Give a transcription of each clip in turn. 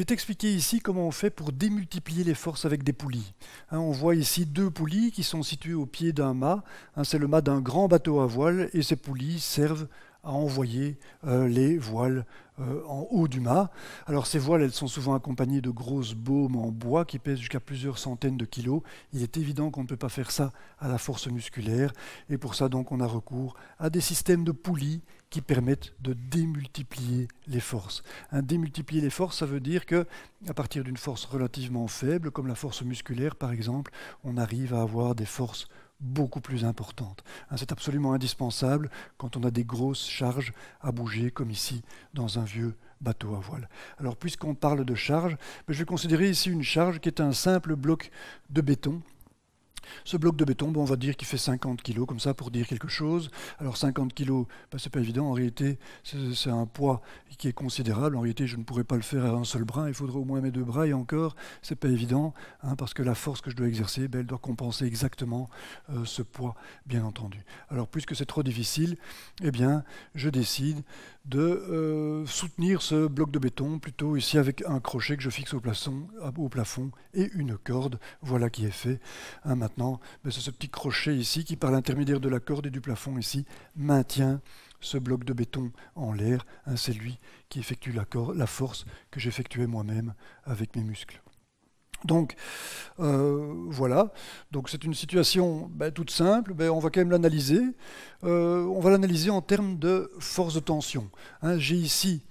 vais t'expliquer ici comment on fait pour démultiplier les forces avec des poulies. On voit ici deux poulies qui sont situées au pied d'un mât. C'est le mât d'un grand bateau à voile et ces poulies servent à envoyer les voiles en haut du mât. Alors ces voiles, elles sont souvent accompagnées de grosses baumes en bois qui pèsent jusqu'à plusieurs centaines de kilos. Il est évident qu'on ne peut pas faire ça à la force musculaire et pour ça donc on a recours à des systèmes de poulies qui permettent de démultiplier les forces. Démultiplier les forces, ça veut dire que à partir d'une force relativement faible, comme la force musculaire par exemple, on arrive à avoir des forces beaucoup plus importante. C'est absolument indispensable quand on a des grosses charges à bouger, comme ici dans un vieux bateau à voile. Alors puisqu'on parle de charge, je vais considérer ici une charge qui est un simple bloc de béton. Ce bloc de béton, on va dire qu'il fait 50 kg, comme ça, pour dire quelque chose. Alors 50 kg, c'est pas évident, en réalité, c'est un poids qui est considérable. En réalité, je ne pourrais pas le faire à un seul bras, il faudrait au moins mes deux bras, et encore, c'est pas évident, parce que la force que je dois exercer, elle doit compenser exactement ce poids, bien entendu. Alors, puisque c'est trop difficile, eh bien, je décide de soutenir ce bloc de béton, plutôt ici avec un crochet que je fixe au plafond, et une corde, voilà qui est fait. Maintenant, c'est ce petit crochet ici qui, par l'intermédiaire de la corde et du plafond ici, maintient ce bloc de béton en l'air. C'est lui qui effectue la force que j'effectuais moi-même avec mes muscles. Donc voilà, donc c'est une situation toute simple, on va quand même l'analyser. On va l'analyser en termes de force de tension. J'ai ici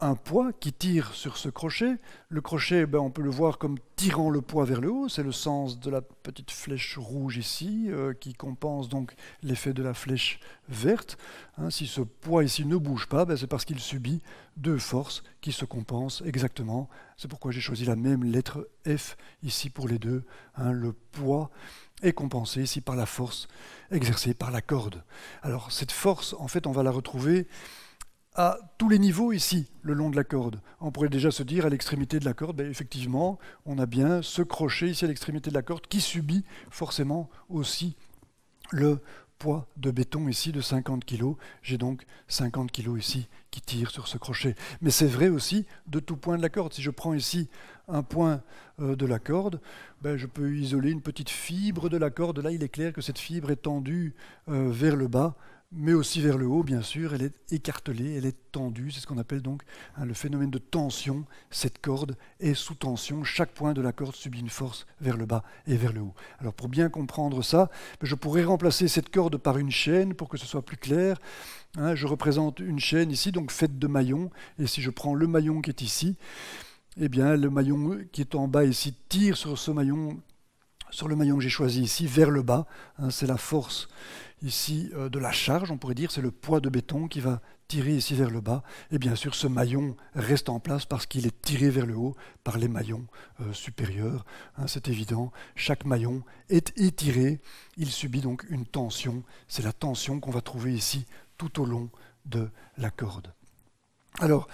un poids qui tire sur ce crochet. Le crochet, on peut le voir comme tirant le poids vers le haut. C'est le sens de la petite flèche rouge ici, qui compense donc l'effet de la flèche verte. Si ce poids ici ne bouge pas, c'est parce qu'il subit deux forces qui se compensent exactement. C'est pourquoi j'ai choisi la même lettre F ici pour les deux. Le poids est compensé ici par la force exercée par la corde. Alors cette force, en fait, on va la retrouver à tous les niveaux ici, le long de la corde. On pourrait déjà se dire à l'extrémité de la corde, effectivement, on a bien ce crochet ici à l'extrémité de la corde qui subit forcément aussi le poids de béton ici de 50 kg. J'ai donc 50 kg ici qui tire sur ce crochet. Mais c'est vrai aussi de tout point de la corde. Si je prends ici un point de la corde, je peux isoler une petite fibre de la corde. Là, il est clair que cette fibre est tendue vers le bas, mais aussi vers le haut, bien sûr, elle est écartelée, elle est tendue, c'est ce qu'on appelle donc le phénomène de tension. Cette corde est sous tension, chaque point de la corde subit une force vers le bas et vers le haut. Alors pour bien comprendre ça, je pourrais remplacer cette corde par une chaîne pour que ce soit plus clair. Je représente une chaîne ici, donc faite de maillons, et si je prends le maillon qui est ici, eh bien le maillon qui est en bas ici tire sur ce maillon, sur le maillon que j'ai choisi ici, vers le bas. C'est la force ici de la charge, on pourrait dire, c'est le poids de béton qui va tirer ici vers le bas. Et bien sûr, ce maillon reste en place parce qu'il est tiré vers le haut par les maillons supérieurs. C'est évident, chaque maillon est étiré, il subit donc une tension. C'est la tension qu'on va trouver ici tout au long de la corde. Alors,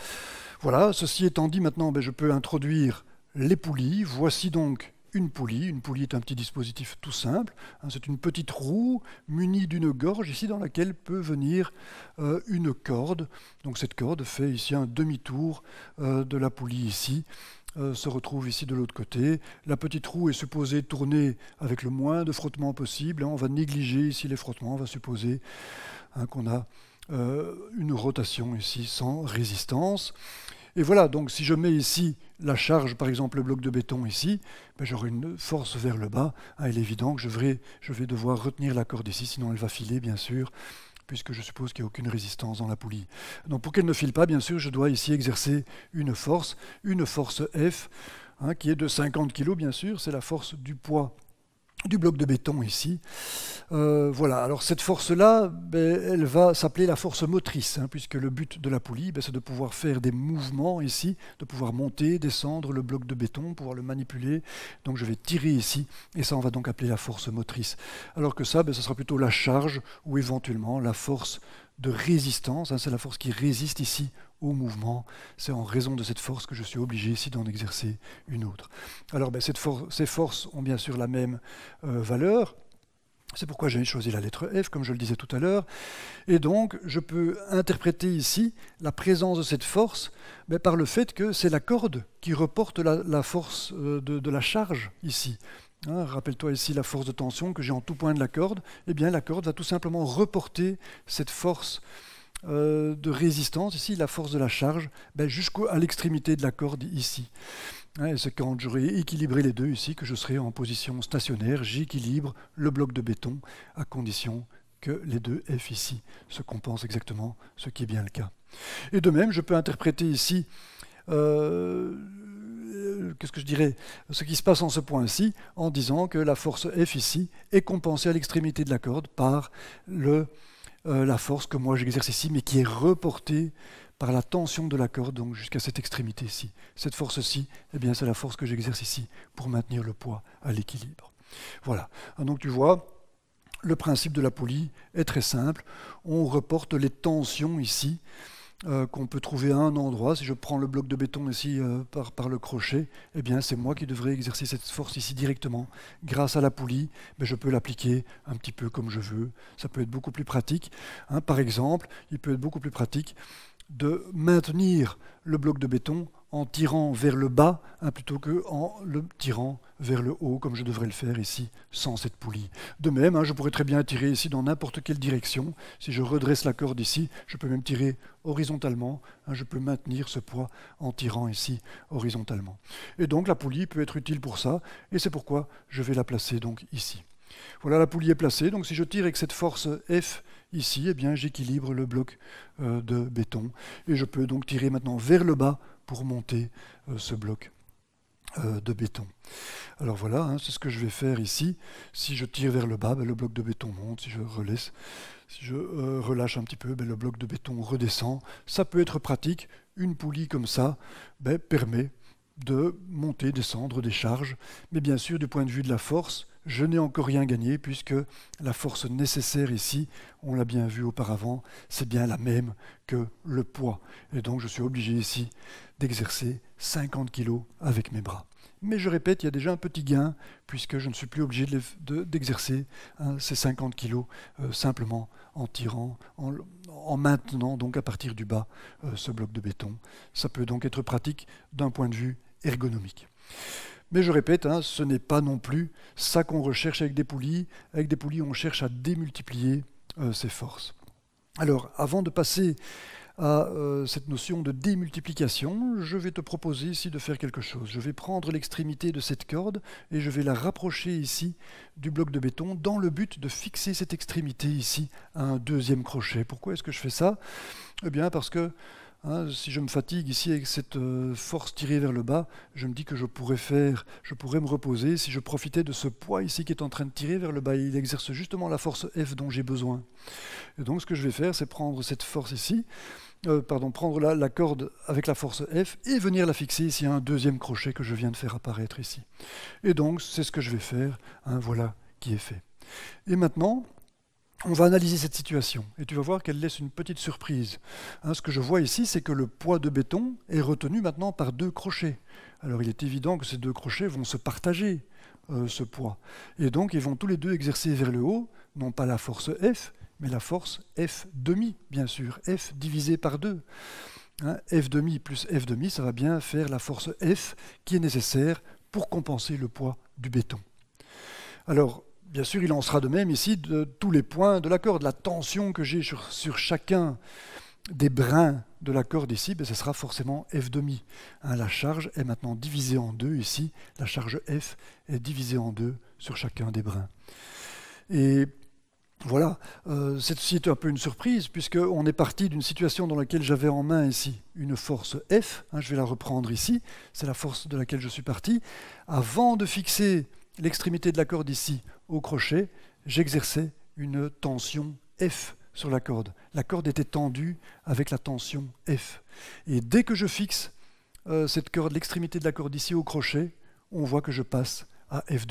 voilà, ceci étant dit, maintenant, je peux introduire les poulies. Voici donc une poulie est un petit dispositif tout simple, c'est une petite roue munie d'une gorge ici dans laquelle peut venir une corde. Donc cette corde fait ici un demi-tour de la poulie ici, se retrouve ici de l'autre côté. La petite roue est supposée tourner avec le moins de frottements possible, on va négliger ici les frottements, on va supposer qu'on a une rotation ici sans résistance. Et voilà, donc si je mets ici la charge, par exemple le bloc de béton ici, j'aurai une force vers le bas. Il est évident que je vais devoir retenir la corde ici, sinon elle va filer bien sûr, puisque je suppose qu'il n'y a aucune résistance dans la poulie. Donc pour qu'elle ne file pas, bien sûr, je dois ici exercer une force F, qui est de 50 kg bien sûr, c'est la force du poids du bloc de béton ici. Voilà, alors cette force-là, elle va s'appeler la force motrice, puisque le but de la poulie, c'est de pouvoir faire des mouvements ici, de pouvoir monter, descendre le bloc de béton, pouvoir le manipuler. Donc je vais tirer ici, et ça on va donc appeler la force motrice. Alors que ça, ça sera plutôt la charge, ou éventuellement la force de résistance, c'est la force qui résiste ici au mouvement. C'est en raison de cette force que je suis obligé ici d'en exercer une autre. Alors ces forces ont bien sûr la même valeur, C'est pourquoi j'ai choisi la lettre F, comme je le disais tout à l'heure. Et donc, je peux interpréter ici la présence de cette force par le fait que c'est la corde qui reporte la force de la charge ici. Hein, rappelle-toi ici la force de tension que j'ai en tout point de la corde. Eh bien, la corde va tout simplement reporter cette force de résistance, ici, la force de la charge, jusqu'à l'extrémité de la corde ici. Et c'est quand j'aurai équilibré les deux ici que je serai en position stationnaire. J'équilibre le bloc de béton à condition que les deux F ici se compensent exactement, ce qui est bien le cas. Et de même, je peux interpréter ici, qu'est-ce que je dirais, ce qui se passe en ce point-ci, en disant que la force F ici est compensée à l'extrémité de la corde par la force que moi j'exerce ici, mais qui est reportée par la tension de la corde, donc jusqu'à cette extrémité-ci. Cette force-ci, eh bien, c'est la force que j'exerce ici pour maintenir le poids à l'équilibre. Voilà. Donc tu vois, le principe de la poulie est très simple. On reporte les tensions ici, qu'on peut trouver à un endroit. Si je prends le bloc de béton ici par le crochet, eh bien, c'est moi qui devrais exercer cette force ici directement. Grâce à la poulie, je peux l'appliquer un petit peu comme je veux. Ça peut être beaucoup plus pratique. Hein, par exemple, il peut être beaucoup plus pratique de maintenir le bloc de béton en tirant vers le bas, plutôt qu'en le tirant vers le haut, comme je devrais le faire ici, sans cette poulie. De même, je pourrais très bien tirer ici dans n'importe quelle direction. Si je redresse la corde ici, je peux même tirer horizontalement. Je peux maintenir ce poids en tirant ici horizontalement. Et donc la poulie peut être utile pour ça, et c'est pourquoi je vais la placer donc ici. Voilà, la poulie est placée, donc si je tire avec cette force F ici, eh bien j'équilibre le bloc de béton, et je peux donc tirer maintenant vers le bas pour monter ce bloc de béton. Alors voilà, c'est ce que je vais faire ici. Si je tire vers le bas, le bloc de béton monte. Si je relâche un petit peu, le bloc de béton redescend. Ça peut être pratique. Une poulie comme ça permet de monter, descendre des charges, mais bien sûr du point de vue de la force, je n'ai encore rien gagné puisque la force nécessaire ici, on l'a bien vu auparavant, c'est bien la même que le poids. Et donc je suis obligé ici d'exercer 50 kg avec mes bras. Mais je répète, il y a déjà un petit gain puisque je ne suis plus obligé d'exercer ces 50 kg simplement en tirant, en maintenant donc à partir du bas ce bloc de béton. Ça peut donc être pratique d'un point de vue ergonomique. Mais je répète, ce n'est pas non plus ça qu'on recherche avec des poulies. Avec des poulies, on cherche à démultiplier ces forces. Alors, avant de passer à cette notion de démultiplication, je vais te proposer ici de faire quelque chose. Je vais prendre l'extrémité de cette corde et je vais la rapprocher ici du bloc de béton dans le but de fixer cette extrémité ici à un deuxième crochet. Pourquoi est-ce que je fais ça? Eh bien, parce que si je me fatigue ici avec cette force tirée vers le bas, je me dis que je pourrais me reposer si je profitais de ce poids ici qui est en train de tirer vers le bas. Il exerce justement la force F dont j'ai besoin. Et donc ce que je vais faire, c'est prendre cette force ici, prendre la corde avec la force F et venir la fixer ici à un deuxième crochet que je viens de faire apparaître ici. Et donc c'est ce que je vais faire. Voilà qui est fait. Et maintenant, on va analyser cette situation et tu vas voir qu'elle laisse une petite surprise. Ce que je vois ici, c'est que le poids de béton est retenu maintenant par deux crochets. Alors il est évident que ces deux crochets vont se partager ce poids. Et donc ils vont tous les deux exercer vers le haut, non pas la force F, mais la force F demi, bien sûr, F divisé par 2. F demi plus F demi, ça va bien faire la force F qui est nécessaire pour compenser le poids du béton. Alors, bien sûr, il en sera de même ici de tous les points de la corde. La tension que j'ai sur chacun des brins de la corde ici, ce sera forcément F'. La charge est maintenant divisée en deux ici. La charge F est divisée en deux sur chacun des brins. Et voilà, ceci est un peu une surprise puisqu'on est parti d'une situation dans laquelle j'avais en main ici une force F. Je vais la reprendre ici. C'est la force de laquelle je suis parti. Avant de fixer l'extrémité de la corde ici au crochet, j'exerçais une tension F sur la corde. La corde était tendue avec la tension F. Et dès que je fixe cette corde, l'extrémité de la corde ici au crochet, on voit que je passe à F'.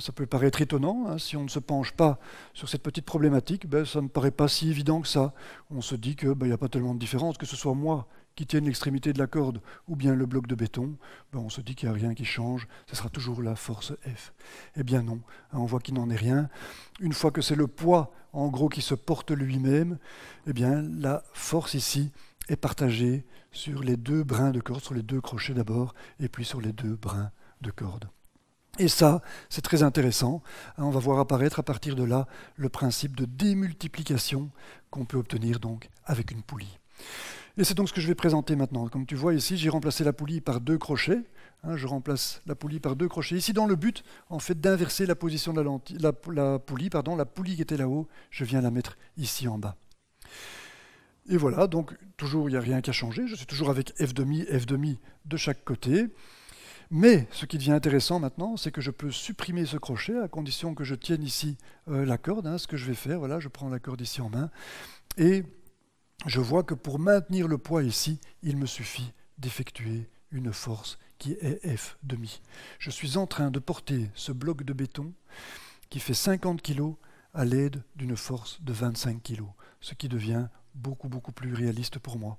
Ça peut paraître étonnant, si on ne se penche pas sur cette petite problématique, ça ne paraît pas si évident que ça. On se dit qu'il n'y a pas tellement de différence, que ce soit moi qui tiennent l'extrémité de la corde ou bien le bloc de béton, ben on se dit qu'il n'y a rien qui change, ce sera toujours la force F. Eh bien non, on voit qu'il n'en est rien. Une fois que c'est le poids, en gros, qui se porte lui-même, eh bien la force ici est partagée sur les deux brins de corde, sur les deux crochets d'abord, et puis sur les deux brins de corde. Et ça, c'est très intéressant. On va voir apparaître à partir de là le principe de démultiplication qu'on peut obtenir donc avec une poulie. Et c'est donc ce que je vais présenter maintenant. Comme tu vois ici, j'ai remplacé la poulie par deux crochets. Je remplace la poulie par deux crochets. Ici, dans le but, en fait, d'inverser la position de la poulie qui était là-haut, je viens la mettre ici en bas. Et voilà, donc toujours, il n'y a rien qu'à changer. Je suis toujours avec F demi de chaque côté. Mais ce qui devient intéressant maintenant, c'est que je peux supprimer ce crochet à condition que je tienne ici la corde. Ce que je vais faire, voilà, je prends la corde ici en main et je vois que pour maintenir le poids ici, il me suffit d'effectuer une force qui est F demi. Je suis en train de porter ce bloc de béton qui fait 50 kg à l'aide d'une force de 25 kg, ce qui devient beaucoup plus réaliste pour moi.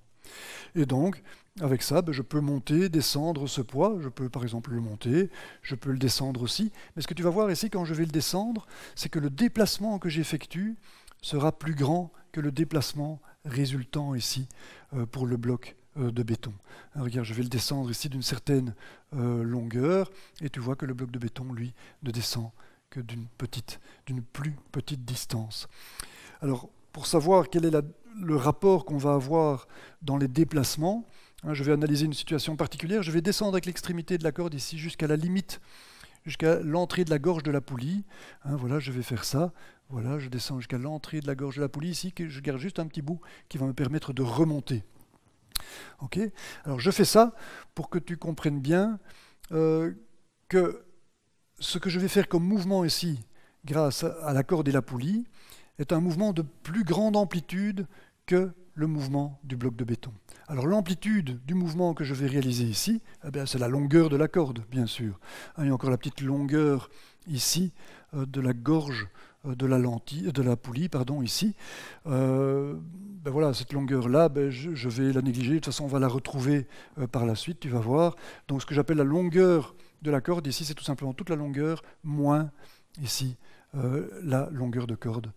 Et donc, avec ça, je peux monter, descendre ce poids. Je peux par exemple le monter, je peux le descendre aussi. Mais ce que tu vas voir ici, quand je vais le descendre, c'est que le déplacement que j'effectue sera plus grand que le déplacement résultant ici pour le bloc de béton. Regarde, je vais le descendre ici d'une certaine longueur, et tu vois que le bloc de béton, lui, ne descend que d'une plus petite distance. Alors, pour savoir quelle est le rapport qu'on va avoir dans les déplacements, je vais analyser une situation particulière, je vais descendre avec l'extrémité de la corde ici jusqu'à la limite, jusqu'à l'entrée de la gorge de la poulie. Voilà, je vais faire ça. Voilà, je descends jusqu'à l'entrée de la gorge de la poulie ici, que je garde juste un petit bout qui va me permettre de remonter. Ok. Alors je fais ça pour que tu comprennes bien que ce que je vais faire comme mouvement ici, grâce à la corde et la poulie, est un mouvement de plus grande amplitude que le mouvement du bloc de béton. Alors l'amplitude du mouvement que je vais réaliser ici, c'est la longueur de la corde, bien sûr. Il y a encore la petite longueur ici de la gorge de la poulie, ici. Voilà, cette longueur-là, je vais la négliger. De toute façon, on va la retrouver par la suite, tu vas voir. Donc ce que j'appelle la longueur de la corde, ici, c'est tout simplement toute la longueur, moins ici, la longueur de corde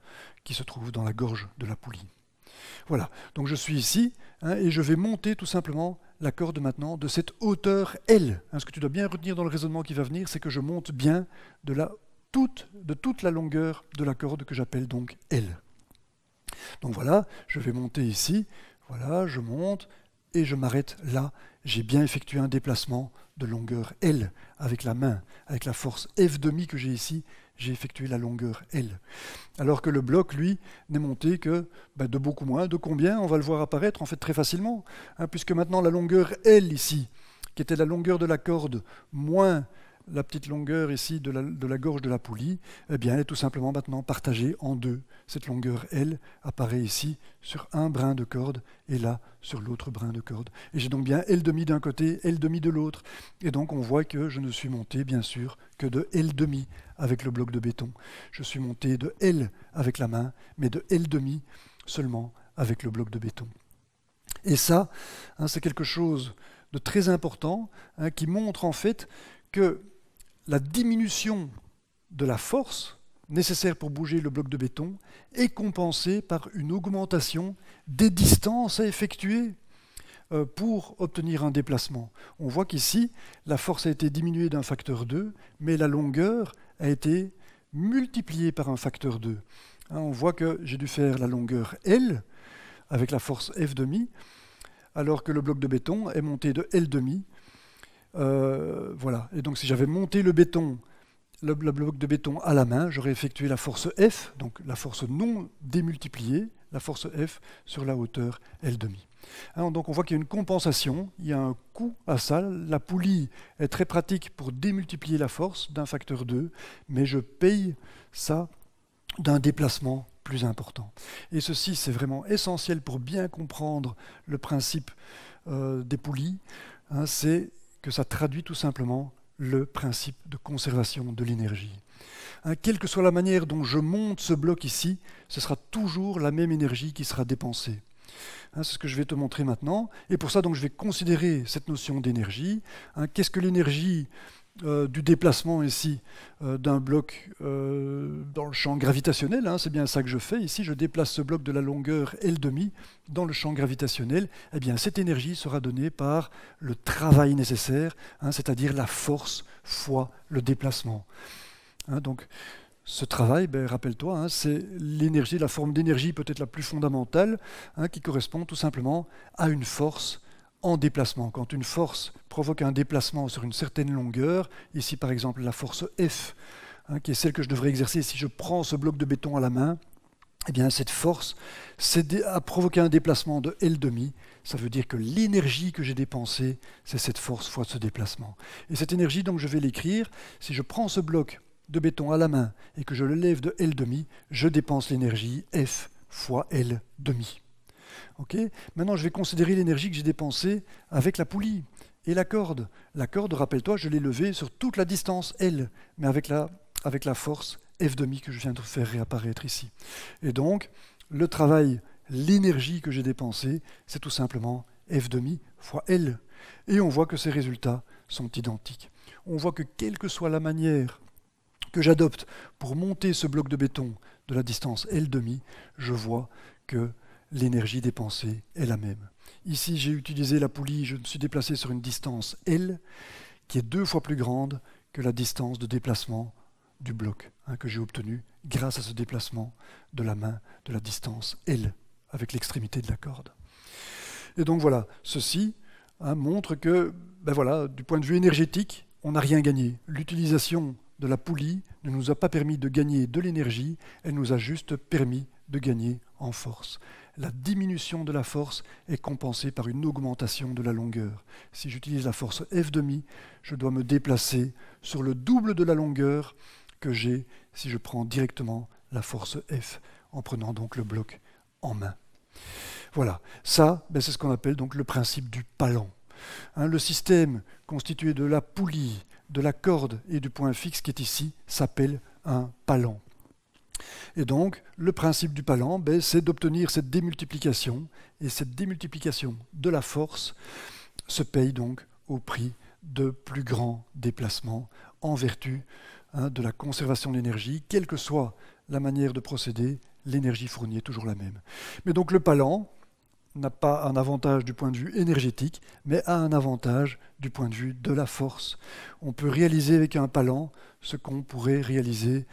qui se trouve dans la gorge de la poulie. Voilà, donc je suis ici et je vais monter tout simplement la corde maintenant de cette hauteur L. Ce que tu dois bien retenir dans le raisonnement qui va venir, c'est que je monte bien de toute la longueur de la corde que j'appelle donc L. Donc voilà, je vais monter ici, voilà, je monte et je m'arrête là. J'ai bien effectué un déplacement de longueur L avec la main, avec la force F' que j'ai ici. J'ai effectué la longueur L. Alors que le bloc, lui, n'est monté que de beaucoup moins. De combien? On va le voir apparaître en fait très facilement, puisque maintenant la longueur L ici, qui était la longueur de la corde, moins la petite longueur ici de la gorge de la poulie, eh bien, elle est tout simplement maintenant partagée en deux. Cette longueur L apparaît ici sur un brin de corde et là sur l'autre brin de corde. Et j'ai donc bien L demi d'un côté, L demi de l'autre. Et donc on voit que je ne suis monté bien sûr que de L demi avec le bloc de béton. Je suis monté de L avec la main, mais de L demi seulement avec le bloc de béton. Et ça, c'est quelque chose de très important qui montre en fait que la diminution de la force nécessaire pour bouger le bloc de béton est compensée par une augmentation des distances à effectuer pour obtenir un déplacement. On voit qu'ici, la force a été diminuée d'un facteur 2, mais la longueur a été multipliée par un facteur 2. On voit que j'ai dû faire la longueur L avec la force F', alors que le bloc de béton est monté de L'. Voilà. Et donc si j'avais monté le bloc de béton à la main, j'aurais effectué la force F, donc la force non démultipliée, la force F sur la hauteur L'. Donc on voit qu'il y a une compensation, il y a un coût à ça. La poulie est très pratique pour démultiplier la force d'un facteur 2, mais je paye ça d'un déplacement plus important. Et ceci, c'est vraiment essentiel pour bien comprendre le principe des poulies, c'est que ça traduit tout simplement le principe de conservation de l'énergie. Quelle que soit la manière dont je monte ce bloc ici, ce sera toujours la même énergie qui sera dépensée. Hein, c'est ce que je vais te montrer maintenant. Et pour ça, donc, je vais considérer cette notion d'énergie. Hein, qu'est-ce que l'énergie du déplacement ici d'un bloc dans le champ gravitationnel, hein, c'est bien ça que je fais ici, je déplace ce bloc de la longueur L' dans le champ gravitationnel, eh bien cette énergie sera donnée par le travail nécessaire, hein, c'est-à-dire la force fois le déplacement. Hein, donc ce travail, ben, rappelle-toi, hein, c'est l'énergie, la forme d'énergie peut-être la plus fondamentale, hein, qui correspond tout simplement à une force en déplacement. Quand une force provoque un déplacement sur une certaine longueur, ici par exemple la force F, hein, qui est celle que je devrais exercer si je prends ce bloc de béton à la main, eh bien cette force a provoqué un déplacement de L', ça veut dire que l'énergie que j'ai dépensée, c'est cette force fois ce déplacement. Et cette énergie, donc je vais l'écrire, si je prends ce bloc de béton à la main et que je le lève de L', je dépense l'énergie F fois L'. Okay. Maintenant, je vais considérer l'énergie que j'ai dépensée avec la poulie et la corde. La corde, rappelle-toi, je l'ai levée sur toute la distance L, mais avec la force F' que je viens de faire réapparaître ici. Et donc, le travail, l'énergie que j'ai dépensée, c'est tout simplement F' fois L. Et on voit que ces résultats sont identiques. On voit que quelle que soit la manière que j'adopte pour monter ce bloc de béton de la distance L', je vois que l'énergie dépensée est la même. Ici, j'ai utilisé la poulie, je me suis déplacé sur une distance L, qui est 2 fois plus grande que la distance de déplacement du bloc, hein, que j'ai obtenu grâce à ce déplacement de la main de la distance L, avec l'extrémité de la corde. Et donc voilà, ceci hein, montre que, ben voilà, du point de vue énergétique, on n'a rien gagné. L'utilisation de la poulie ne nous a pas permis de gagner de l'énergie, elle nous a juste permis de gagner en force. La diminution de la force est compensée par une augmentation de la longueur. Si j'utilise la force F', je dois me déplacer sur le double de la longueur que j'ai si je prends directement la force F, en prenant donc le bloc en main. Voilà, ça, ben, c'est ce qu'on appelle donc le principe du palan. Hein, le système constitué de la poulie, de la corde et du point fixe qui est ici s'appelle un palan. Et donc, le principe du palan, ben, c'est d'obtenir cette démultiplication, et cette démultiplication de la force se paye donc au prix de plus grands déplacements en vertu hein, de la conservation de l'énergie. Quelle que soit la manière de procéder, l'énergie fournie est toujours la même. Mais donc le palan n'a pas un avantage du point de vue énergétique, mais a un avantage du point de vue de la force. On peut réaliser avec un palan ce qu'on pourrait réaliser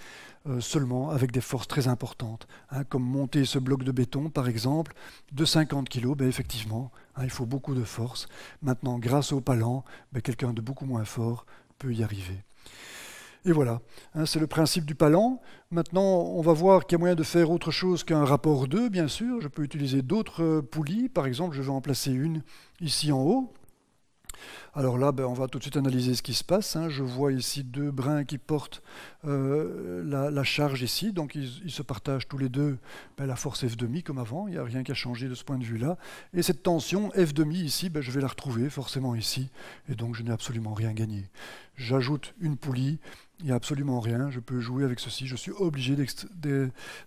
seulement avec des forces très importantes, hein, comme monter ce bloc de béton par exemple de 50 kg, ben effectivement hein, il faut beaucoup de force. Maintenant grâce au palan, ben, quelqu'un de beaucoup moins fort peut y arriver. Et voilà, hein, c'est le principe du palan. Maintenant on va voir qu'il y a moyen de faire autre chose qu'un rapport 2 bien sûr, je peux utiliser d'autres poulies, par exemple je vais en placer une ici en haut. Alors là, ben, on va tout de suite analyser ce qui se passe. Hein. Je vois ici 2 brins qui portent la charge ici, donc ils se partagent tous les deux ben, la force F', comme avant, il n'y a rien qu'à changer de ce point de vue-là. Et cette tension F' ici, ben, je vais la retrouver forcément ici, et donc je n'ai absolument rien gagné. J'ajoute une poulie, il n'y a absolument rien, je peux jouer avec ceci, je suis obligé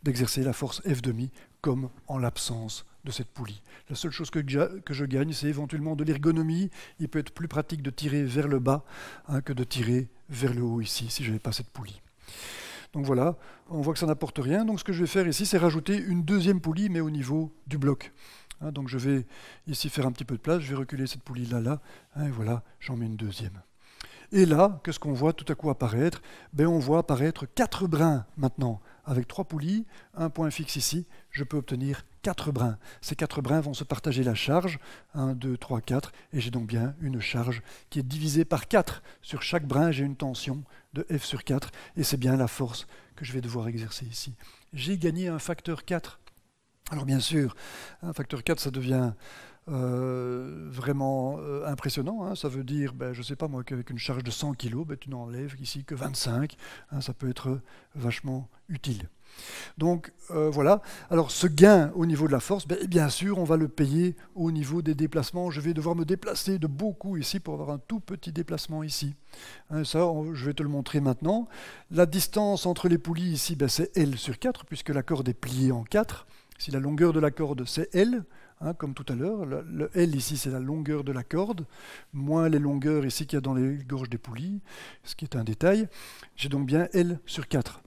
d'exercer la force F', comme en l'absence de cette poulie. La seule chose que je gagne, c'est éventuellement de l'ergonomie. Il peut être plus pratique de tirer vers le bas hein, que de tirer vers le haut ici, si je n'avais pas cette poulie. Donc voilà, on voit que ça n'apporte rien. Donc ce que je vais faire ici, c'est rajouter une deuxième poulie, mais au niveau du bloc. Hein, donc je vais ici faire un petit peu de place, je vais reculer cette poulie là, hein, et voilà, j'en mets une deuxième. Et là, qu'est-ce qu'on voit tout à coup apparaître? Ben, on voit apparaître 4 brins maintenant. Avec 3 poulies, un point fixe ici, je peux obtenir 4 brins. Ces 4 brins vont se partager la charge, 1, 2, 3, 4, et j'ai donc bien une charge qui est divisée par 4. Sur chaque brin, j'ai une tension de F sur 4, et c'est bien la force que je vais devoir exercer ici. J'ai gagné un facteur 4. Alors bien sûr, un facteur 4, ça devient vraiment impressionnant, hein. Ça veut dire, ben, je ne sais pas moi, qu'avec une charge de 100 kg, ben, tu n'enlèves ici que 25, hein, ça peut être vachement utile. Donc voilà, alors ce gain au niveau de la force, ben, bien sûr on va le payer au niveau des déplacements, je vais devoir me déplacer de beaucoup ici pour avoir un tout petit déplacement ici. Hein, ça, je vais te le montrer maintenant. La distance entre les poulies ici, ben, c'est L sur 4, puisque la corde est pliée en 4. Si la longueur de la corde, c'est L, hein, comme tout à l'heure, le L ici, c'est la longueur de la corde, moins les longueurs ici qu'il y a dans les gorges des poulies, ce qui est un détail. J'ai donc bien L sur 4.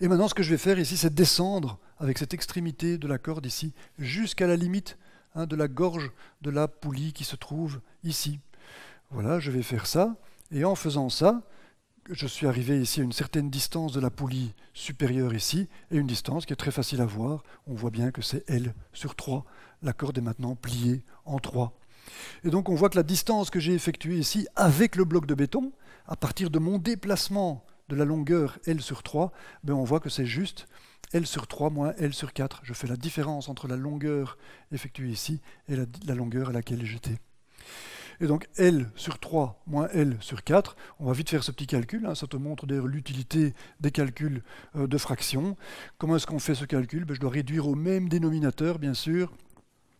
Et maintenant, ce que je vais faire ici, c'est descendre avec cette extrémité de la corde ici, jusqu'à la limite hein, de la gorge de la poulie qui se trouve ici. Voilà, je vais faire ça, et en faisant ça, je suis arrivé ici à une certaine distance de la poulie supérieure ici, et une distance qui est très facile à voir. On voit bien que c'est L sur 3. La corde est maintenant pliée en 3. Et donc on voit que la distance que j'ai effectuée ici, avec le bloc de béton, à partir de mon déplacement de la longueur L sur 3, ben on voit que c'est juste L sur 3 moins L sur 4. Je fais la différence entre la longueur effectuée ici et la longueur à laquelle j'étais. Et donc L sur 3 moins L sur 4, on va vite faire ce petit calcul, hein, ça te montre d'ailleurs l'utilité des calculs de fractions. Comment est-ce qu'on fait ce calcul? Ben, je dois réduire au même dénominateur, bien sûr.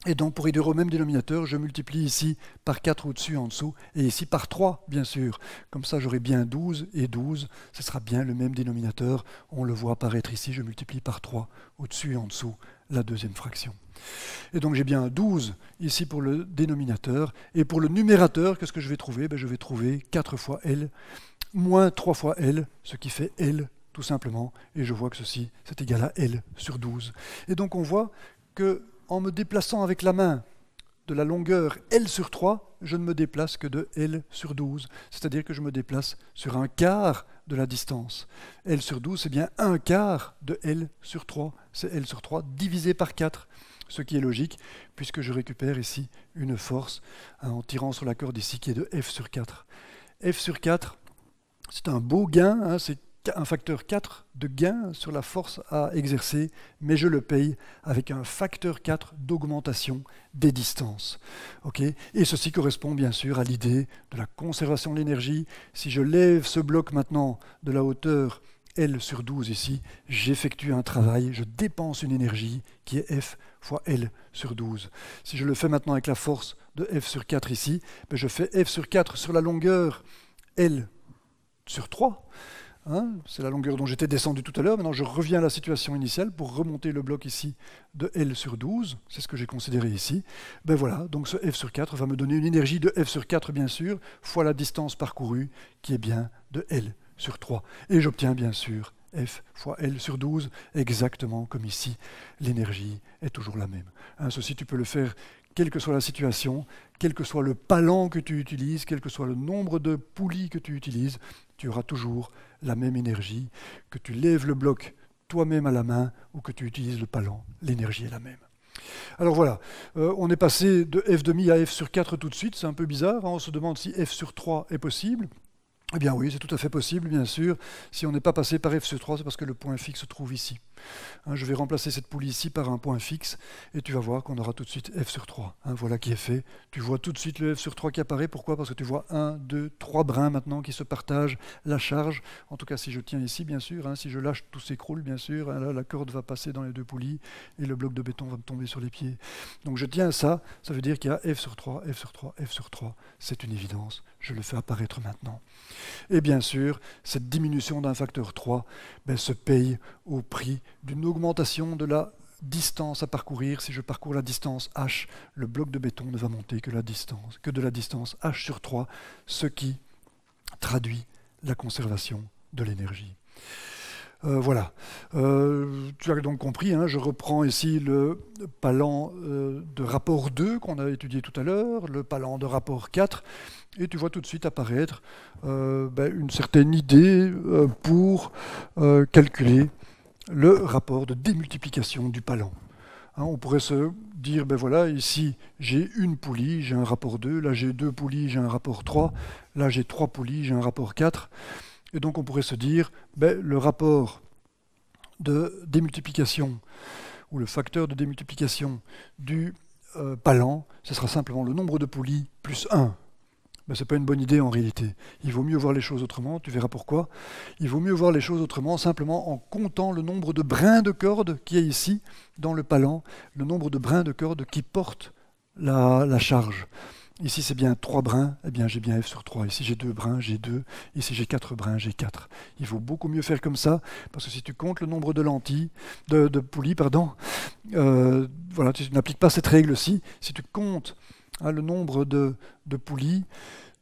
Et donc pour réduire au même dénominateur, je multiplie ici par 4 au-dessus, en dessous, et ici par 3, bien sûr. Comme ça, j'aurai bien 12 et 12, ce sera bien le même dénominateur. On le voit apparaître ici, je multiplie par 3 au-dessus et en dessous la deuxième fraction. Et donc j'ai bien 12 ici pour le dénominateur, et pour le numérateur, qu'est-ce que je vais trouver? Ben, je vais trouver 4 fois L, moins 3 fois L, ce qui fait L tout simplement, et je vois que ceci, c'est égal à L sur 12. Et donc on voit que en me déplaçant avec la main de la longueur L sur 3, je ne me déplace que de L sur 12, c'est-à-dire que je me déplace sur un quart de la distance. L sur 12, c'est bien un quart de L sur 3, c'est L sur 3 divisé par 4. Ce qui est logique, puisque je récupère ici une force hein, en tirant sur la corde ici qui est de F sur 4. F sur 4, c'est un beau gain, hein, c'est un facteur 4 de gain sur la force à exercer, mais je le paye avec un facteur 4 d'augmentation des distances. Okay, et ceci correspond bien sûr à l'idée de la conservation de l'énergie. Si je lève ce bloc maintenant de la hauteur L sur 12 ici, j'effectue un travail, je dépense une énergie qui est F fois L sur 12. Si je le fais maintenant avec la force de F sur 4 ici, ben je fais F sur 4 sur la longueur L sur 3. Hein, c'est la longueur dont j'étais descendu tout à l'heure. Maintenant, je reviens à la situation initiale pour remonter le bloc ici de L sur 12. C'est ce que j'ai considéré ici. Ben voilà, donc ce F sur 4 va me donner une énergie de F sur 4, bien sûr, fois la distance parcourue, qui est bien de L sur 3. Et j'obtiens bien sûr F fois L sur 12, exactement comme ici. L'énergie est toujours la même. Hein, ceci, tu peux le faire quelle que soit la situation, quel que soit le palan que tu utilises, quel que soit le nombre de poulies que tu utilises, tu auras toujours la même énergie. Que tu lèves le bloc toi-même à la main ou que tu utilises le palan, l'énergie est la même. Alors voilà, on est passé de F' à F sur 4 tout de suite, c'est un peu bizarre, hein, on se demande si F sur 3 est possible. Eh bien oui, c'est tout à fait possible, bien sûr. Si on n'est pas passé par F sur 3, c'est parce que le point fixe se trouve ici. Hein, je vais remplacer cette poulie ici par un point fixe, et tu vas voir qu'on aura tout de suite F sur 3. Hein, voilà qui est fait. Tu vois tout de suite le F sur 3 qui apparaît. Pourquoi? Parce que tu vois 1, 2, 3 brins maintenant qui se partagent la charge. En tout cas, si je tiens ici, bien sûr. Hein, si je lâche, tout s'écroule, bien sûr. Hein, là, la corde va passer dans les deux poulies, et le bloc de béton va me tomber sur les pieds. Donc je tiens à ça. Ça veut dire qu'il y a F sur 3, F sur 3, F sur 3. C'est une évidence. Je le fais apparaître maintenant. Et bien sûr, cette diminution d'un facteur 3 ben, se paye au prix d'une augmentation de la distance à parcourir. Si je parcours la distance h, le bloc de béton ne va monter que de la distance h sur 3, ce qui traduit la conservation de l'énergie. Voilà, tu as donc compris, hein, je reprends ici le palan de rapport 2 qu'on a étudié tout à l'heure, le palan de rapport 4, et tu vois tout de suite apparaître ben, une certaine idée pour calculer le rapport de démultiplication du palan. Hein, on pourrait se dire, ben voilà, ici j'ai une poulie, j'ai un rapport 2, là j'ai deux poulies, j'ai un rapport 3, là j'ai trois poulies, j'ai un rapport 4. Et donc on pourrait se dire, ben, le rapport de démultiplication, ou le facteur de démultiplication du palan, ce sera simplement le nombre de poulies plus 1. Ben, ce n'est pas une bonne idée en réalité. Il vaut mieux voir les choses autrement, tu verras pourquoi. Il vaut mieux voir les choses autrement simplement en comptant le nombre de brins de corde qui est ici, dans le palan, le nombre de brins de corde qui portent la charge. Ici, c'est bien 3 brins, eh bien j'ai bien f sur 3. Ici, j'ai 2 brins, j'ai 2. Ici, j'ai 4 brins, j'ai 4. Il vaut beaucoup mieux faire comme ça, parce que si tu comptes le nombre de lentilles, de poulies, pardon, voilà, tu n'appliques pas cette règle-ci. Si tu comptes le nombre de poulies,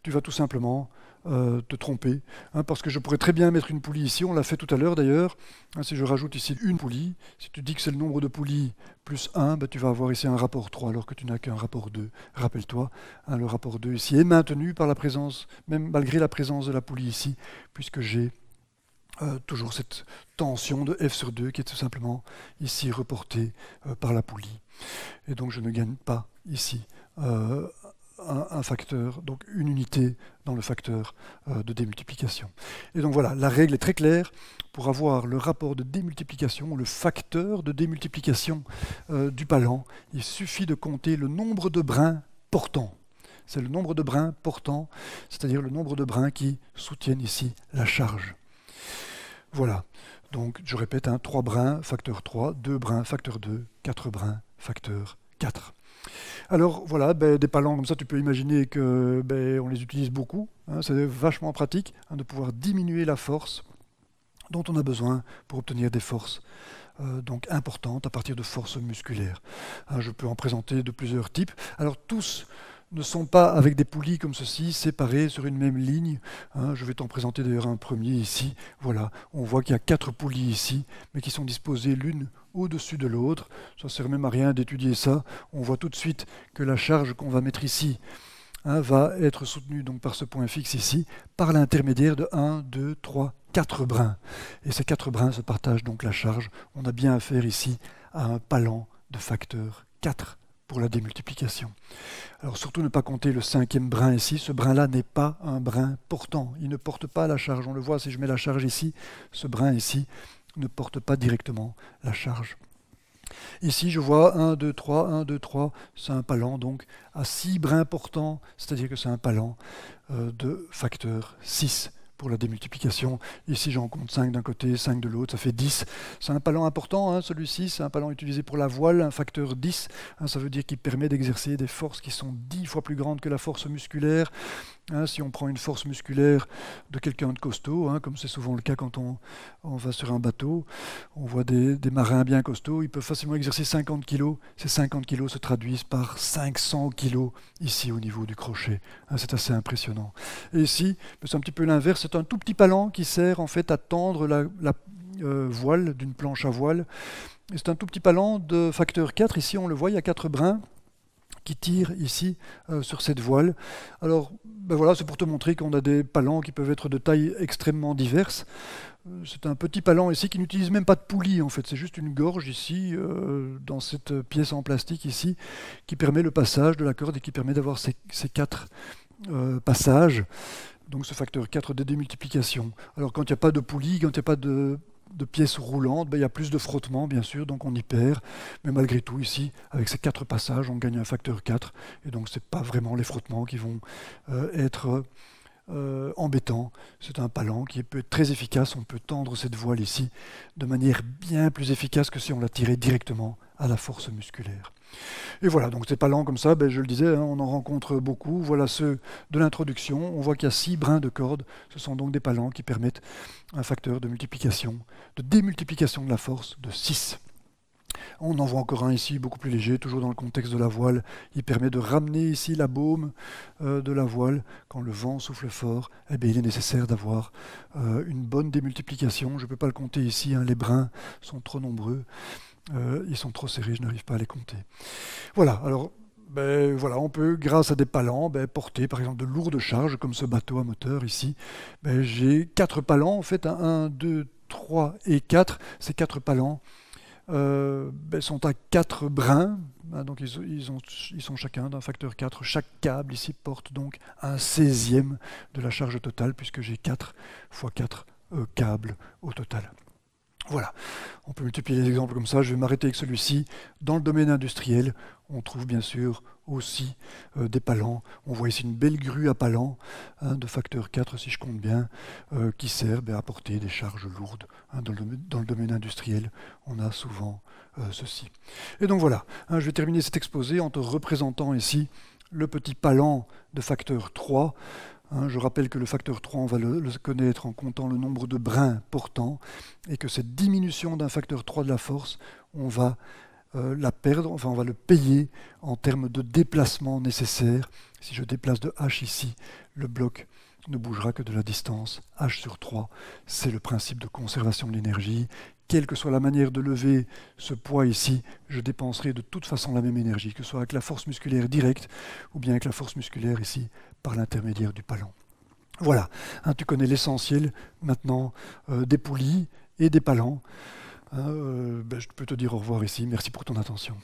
tu vas tout simplement te tromper. Parce que je pourrais très bien mettre une poulie ici, on l'a fait tout à l'heure d'ailleurs. Si je rajoute ici une poulie, si tu dis que c'est le nombre de poulies plus 1, ben, tu vas avoir ici un rapport 3 alors que tu n'as qu'un rapport 2. Rappelle-toi, le rapport 2 ici est maintenu par la présence, même malgré la présence de la poulie ici, puisque j'ai toujours cette tension de f sur 2 qui est tout simplement ici reportée par la poulie. Et donc je ne gagne pas ici un facteur, donc une unité dans le facteur de démultiplication. Et donc voilà, la règle est très claire. Pour avoir le rapport de démultiplication, le facteur de démultiplication du palan, il suffit de compter le nombre de brins portants. C'est le nombre de brins portants, c'est-à-dire le nombre de brins qui soutiennent ici la charge. Voilà, donc je répète, 3 brins, facteur 3, 2 brins, facteur 2, 4 brins, facteur 4. Alors voilà, des palans comme ça, tu peux imaginer que on les utilise beaucoup. C'est vachement pratique de pouvoir diminuer la force dont on a besoin pour obtenir des forces donc importantes à partir de forces musculaires. Je peux en présenter de plusieurs types. Alors tous ne sont pas avec des poulies comme ceci, séparées sur une même ligne. Je vais t'en présenter d'ailleurs un premier ici. Voilà, on voit qu'il y a 4 poulies ici, mais qui sont disposées l'une au-dessus de l'autre. Ça ne sert même à rien d'étudier ça. On voit tout de suite que la charge qu'on va mettre ici va être soutenue donc par ce point fixe ici, par l'intermédiaire de 1, 2, 3, 4 brins. Et ces 4 brins se partagent donc la charge. On a bien affaire ici à un palan de facteur 4. Pour la démultiplication. Alors surtout ne pas compter le 5e brin ici, ce brin-là n'est pas un brin portant, il ne porte pas la charge, on le voit si je mets la charge ici, ce brin ici ne porte pas directement la charge. Ici je vois 1, 2, 3, 1, 2, 3, c'est un palan donc à 6 brins portants, c'est-à-dire que c'est un palan de facteur 6. Pour la démultiplication. Ici, j'en compte 5 d'un côté, 5 de l'autre, ça fait 10. C'est un palan important, celui-ci, c'est un palan utilisé pour la voile, un facteur 10. Ça veut dire qu'il permet d'exercer des forces qui sont 10 fois plus grandes que la force musculaire. Si on prend une force musculaire de quelqu'un de costaud, comme c'est souvent le cas quand on va sur un bateau, on voit des marins bien costauds, ils peuvent facilement exercer 50 kg. Ces 50 kg se traduisent par 500 kg ici au niveau du crochet. C'est assez impressionnant. Et ici, c'est un petit peu l'inverse. C'est un tout petit palan qui sert en fait à tendre la voile d'une planche à voile. C'est un tout petit palan de facteur 4. Ici, on le voit, il y a 4 brins qui tire ici sur cette voile. Alors voilà, c'est pour te montrer qu'on a des palans qui peuvent être de taille extrêmement diverses. C'est un petit palan ici qui n'utilise même pas de poulie en fait, c'est juste une gorge ici, dans cette pièce en plastique ici, qui permet le passage de la corde et qui permet d'avoir ces 4 passages. Donc ce facteur 4 de démultiplication. Alors quand il n'y a pas de poulie, quand il n'y a pas de pièces roulantes, il y a plus de frottement bien sûr, donc on y perd, mais malgré tout ici, avec ces 4 passages, on gagne un facteur 4, et donc c'est pas vraiment les frottements qui vont être embêtants, c'est un palan qui peut être très efficace, on peut tendre cette voile ici de manière bien plus efficace que si on la tirait directement à la force musculaire. Et voilà, donc ces palans comme ça, je le disais, on en rencontre beaucoup. Voilà ceux de l'introduction, on voit qu'il y a 6 brins de corde, ce sont donc des palans qui permettent un facteur de multiplication, de démultiplication de la force de 6. On en voit encore un ici, beaucoup plus léger, toujours dans le contexte de la voile. Il permet de ramener ici la baume de la voile. Quand le vent souffle fort, il est nécessaire d'avoir une bonne démultiplication. Je ne peux pas le compter ici, les brins sont trop nombreux. Ils sont trop serrés, je n'arrive pas à les compter. Voilà, alors voilà, on peut, grâce à des palans, porter par exemple de lourdes charges, comme ce bateau à moteur ici. J'ai 4 palans, en fait, 1, 2, 3 et 4. Ces 4 palans sont à 4 brins, donc ils sont chacun d'un facteur 4. Chaque câble ici porte donc un 16e de la charge totale, puisque j'ai 4 fois 4 câbles au total. Voilà, on peut multiplier les exemples comme ça, je vais m'arrêter avec celui-ci. Dans le domaine industriel, on trouve bien sûr aussi des palans. On voit ici une belle grue à palans de facteur 4, si je compte bien, qui sert à porter des charges lourdes. Dans le domaine industriel, on a souvent ceci. Et donc voilà, je vais terminer cet exposé en te représentant ici le petit palan de facteur 3. Je rappelle que le facteur 3, on va le connaître en comptant le nombre de brins portants, et que cette diminution d'un facteur 3 de la force, on va la perdre, enfin on va le payer en termes de déplacement nécessaire. Si je déplace de H ici, le bloc ne bougera que de la distance H sur 3. C'est le principe de conservation de l'énergie. Quelle que soit la manière de lever ce poids ici, je dépenserai de toute façon la même énergie, que ce soit avec la force musculaire directe ou bien avec la force musculaire ici par l'intermédiaire du palan. Voilà, hein, tu connais l'essentiel maintenant des poulies et des palans. Je peux te dire au revoir ici. Merci pour ton attention.